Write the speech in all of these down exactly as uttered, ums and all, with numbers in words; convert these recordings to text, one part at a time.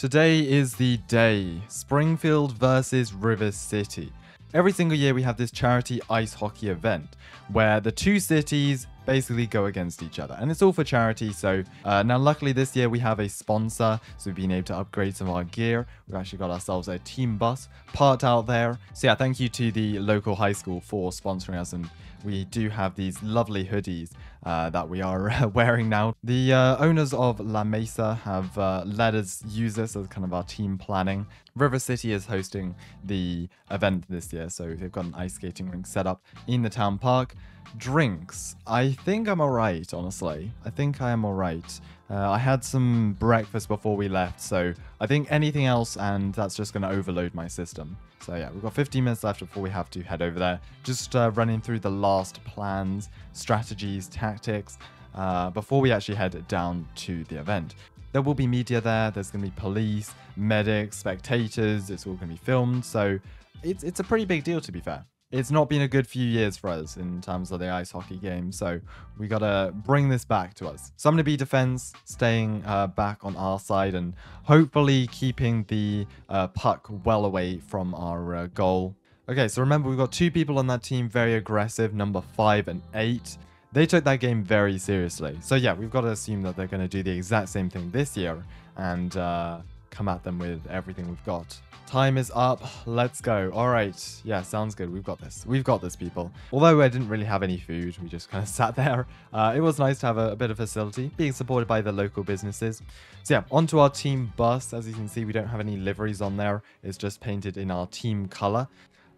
Today is the day, Springfield versus River City. Every single year we have this charity ice hockey event where the two cities basically go against each other, and it's all for charity. So uh, now luckily this year we have a sponsor, so we've been able to upgrade some of our gear. We've actually got ourselves a team bus parked out there. So yeah, thank you to the local high school for sponsoring us, and we do have these lovely hoodies Uh, that we are uh, wearing now. The uh, owners of La Mesa have uh, let us use this as kind of our team planning. River City is hosting the event this year, so they've got an ice skating rink set up in the town park. Drinks. I think I'm alright, honestly. I think I am alright. Uh, I had some breakfast before we left, so I think anything else and that's just going to overload my system. So yeah, we've got fifteen minutes left before we have to head over there. Just uh, running through the last plans, strategies, tactics, uh, before we actually head down to the event. There will be media there, there's going to be police, medics, spectators, it's all going to be filmed, so it's, it's a pretty big deal to be fair. It's not been a good few years for us in terms of the ice hockey game, so we gotta bring this back to us. So I'm gonna be defense, staying uh, back on our side and hopefully keeping the uh, puck well away from our uh, goal. Okay, so remember we've got two people on that team, very aggressive, number five and eight. They took that game very seriously. So yeah, we've got to assume that they're gonna do the exact same thing this year and uh, come at them with everything we've got. Time is up. Let's go. All right. Yeah, sounds good. We've got this. We've got this, people. Although I didn't really have any food. We just kind of sat there. Uh, it was nice to have a, a bit of facility being supported by the local businesses. So yeah, onto our team bus. As you can see, we don't have any liveries on there. It's just painted in our team color.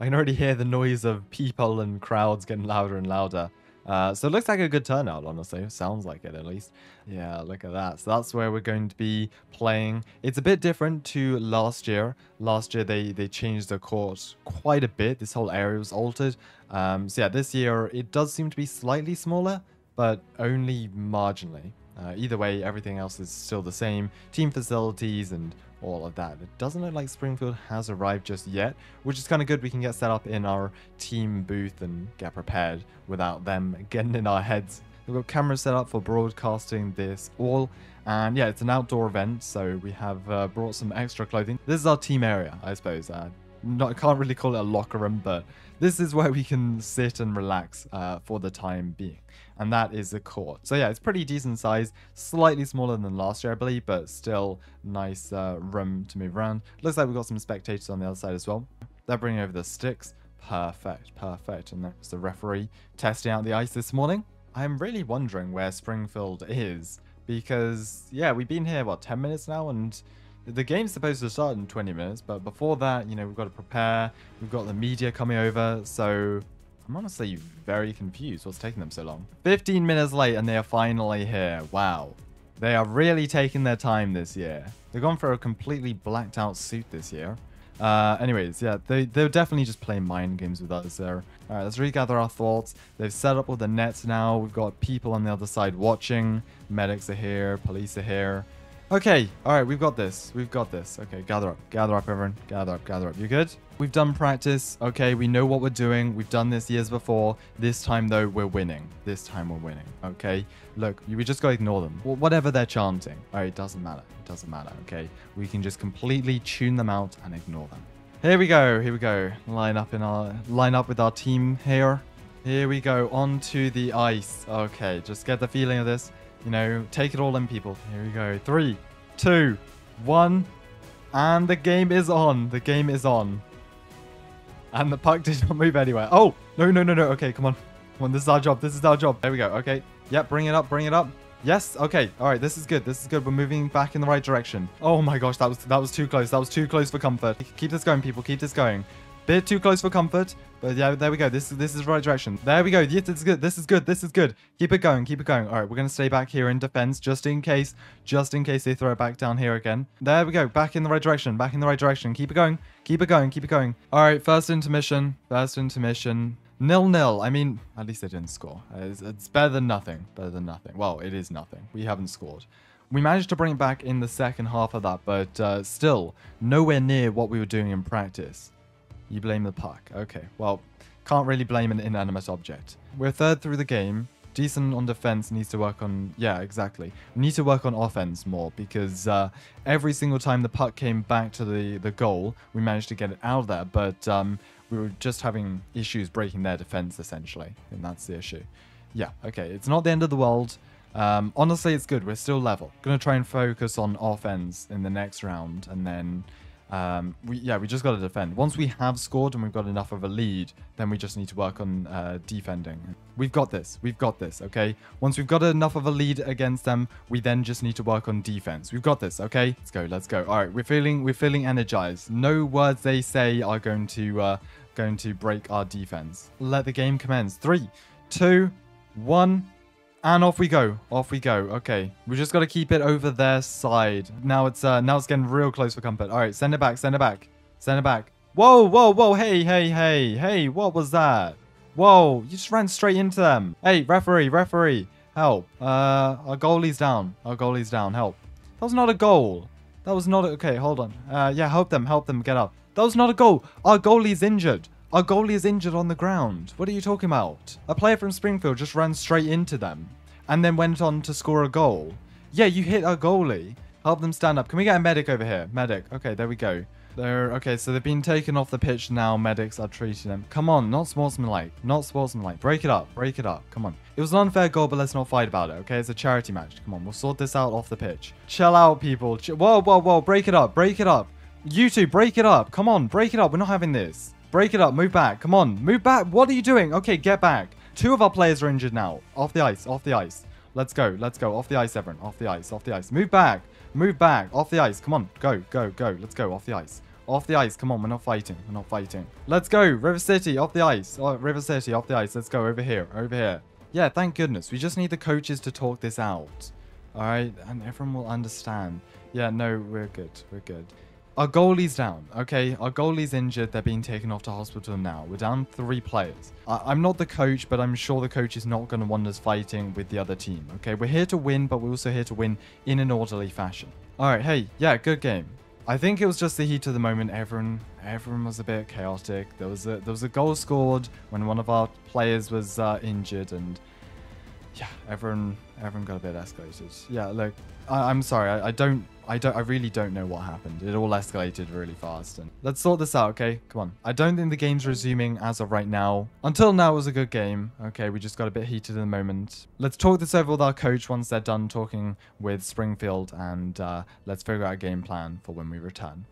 I can already hear the noise of people and crowds getting louder and louder. Uh, so it looks like a good turnout, honestly. Sounds like it, at least. Yeah, look at that. So that's where we're going to be playing. It's a bit different to last year. Last year, they, they changed the court quite a bit. This whole area was altered. Um, so yeah, this year, it does seem to be slightly smaller, but only marginally. Uh, either way, everything else is still the same. Team facilities and all of that. It doesn't look like Springfield has arrived just yet, which is kind of good. We can get set up in our team booth and get prepared without them getting in our heads. We've got cameras set up for broadcasting this all. And yeah, it's an outdoor event, so we have uh, brought some extra clothing. This is our team area, I suppose. Uh, not, I can't really call it a locker room, but this is where we can sit and relax uh, for the time being. And that is the court. So yeah, it's pretty decent size, slightly smaller than last year, I believe, but still nice uh, room to move around. Looks like we've got some spectators on the other side as well. They're bringing over the sticks. Perfect, perfect. And there's the referee testing out the ice this morning. I'm really wondering where Springfield is because, yeah, we've been here, what, ten minutes now? And the game's supposed to start in twenty minutes. But before that, you know, we've got to prepare. We've got the media coming over. So I'm honestly very confused what's taking them so long. fifteen minutes late and they are finally here. Wow. They are really taking their time this year. They've gone for a completely blacked out suit this year. Uh, anyways, yeah, they, they're definitely just playing mind games with us there. All right, let's regather our thoughts. They've set up all the nets now. We've got people on the other side watching. Medics are here. Police are here. Okay, all right, we've got this. We've got this. Okay, gather up. Gather up, everyone. Gather up, gather up. You good? We've done practice. Okay, we know what we're doing. We've done this years before. This time, though, we're winning. This time, we're winning. Okay, look, we just gotta ignore them. Whatever they're chanting. All right, it doesn't matter. It doesn't matter, okay? We can just completely tune them out and ignore them. Here we go. Here we go. Line up in our line up with our team here. Here we go. Onto the ice. Okay, just get the feeling of this. You know, take it all in, people. Here we go. Three, two, one. And the game is on. The game is on. And the puck did not move anywhere. Oh, no, no, no, no. Okay, come on. Come on, this is our job. This is our job. There we go. Okay. Yeah, bring it up. Bring it up. Yes. Okay. All right. This is good. This is good. We're moving back in the right direction. Oh my gosh. That was, that was too close. That was too close for comfort. Keep this going, people. Keep this going. Bit too close for comfort. But yeah, there we go. This, this is the right direction. There we go. Yes, it's good. This is good. This is good. Keep it going. Keep it going. All right. We're going to stay back here in defense just in case. Just in case they throw it back down here again. There we go. Back in the right direction. Back in the right direction. Keep it going. Keep it going. Keep it going. All right. First intermission. First intermission. Nil nil. I mean, at least they didn't score. It's, it's better than nothing. Better than nothing. Well, it is nothing. We haven't scored. We managed to bring it back in the second half of that, but uh, still nowhere near what we were doing in practice. You blame the puck. Okay, well, can't really blame an inanimate object. We're third through the game. Decent on defense, needs to work on... Yeah, exactly. We need to work on offense more, because uh, every single time the puck came back to the, the goal, we managed to get it out of there, but um, we were just having issues breaking their defense, essentially, and that's the issue. Yeah, okay, it's not the end of the world. Um, honestly, it's good. We're still level. Gonna try and focus on offense in the next round, and then... Um, we, yeah, we just got to defend. Once we have scored and we've got enough of a lead, then we just need to work on uh, defending. We've got this. We've got this, okay? Once we've got enough of a lead against them, we then just need to work on defense. We've got this, okay? Let's go, let's go. All right, we're feeling, we're feeling energized. No words they say are going to, uh, going to break our defense. Let the game commence. Three, two, one. And off we go. Off we go. Okay. We just got to keep it over their side. Now it's uh, now it's getting real close for comfort. All right. Send it back. Send it back. Send it back. Whoa, whoa, whoa. Hey, hey, hey. Hey, what was that? Whoa. You just ran straight into them. Hey, referee, referee. Help. Uh, our goalie's down. Our goalie's down. Help. That was not a goal. That was not... A okay, hold on. Uh, yeah, help them. Help them get up. That was not a goal. Our goalie's injured. Our goalie is injured on the ground. What are you talking about? A player from Springfield just ran straight into them and then went on to score a goal. Yeah, you hit our goalie. Help them stand up. Can we get a medic over here? Medic. Okay, there we go. They're, okay, so they've been taken off the pitch now. Medics are treating them. Come on, not sportsmanlike. Not sportsmanlike. Break it up. Break it up. Come on. It was an unfair goal, but let's not fight about it, okay? It's a charity match. Come on, we'll sort this out off the pitch. Chill out, people. Ch whoa, whoa, whoa. Break it up. Break it up. You two, break it up. Come on, break it up. We're not having this. Break it up. Move back. Come on. Move back. What are you doing? Okay, get back. Two of our players are injured now. Off the ice. Off the ice. Let's go. Let's go. Off the ice, everyone. Off the ice. Off the ice. Move back. Move back. Off the ice. Come on. Go. Go. Go. Let's go. Off the ice. Off the ice. Come on. We're not fighting. We're not fighting. Let's go. River City. Off the ice. Oh, River City. Off the ice. Let's go. Over here. Over here. Yeah, thank goodness. We just need the coaches to talk this out. All right? And everyone will understand. Yeah, no, we're good. We're good. Our goalie's down, okay? Our goalie's injured. They're being taken off to hospital now. We're down three players. I I'm not the coach, but I'm sure the coach is not going to want us fighting with the other team, okay? We're here to win, but we're also here to win in an orderly fashion. All right, hey, yeah, good game. I think it was just the heat of the moment. Everyone everyone was a bit chaotic. There was a, there was a goal scored when one of our players was uh, injured, and... Yeah, everyone, everyone got a bit escalated. Yeah, look, I, I'm sorry. I, I don't, I don't, I really don't know what happened. It all escalated really fast. And let's sort this out, okay? Come on. I don't think the game's resuming as of right now. Until now, it was a good game. Okay, we just got a bit heated in the moment. Let's talk this over with our coach once they're done talking with Springfield, and uh, let's figure out a game plan for when we return.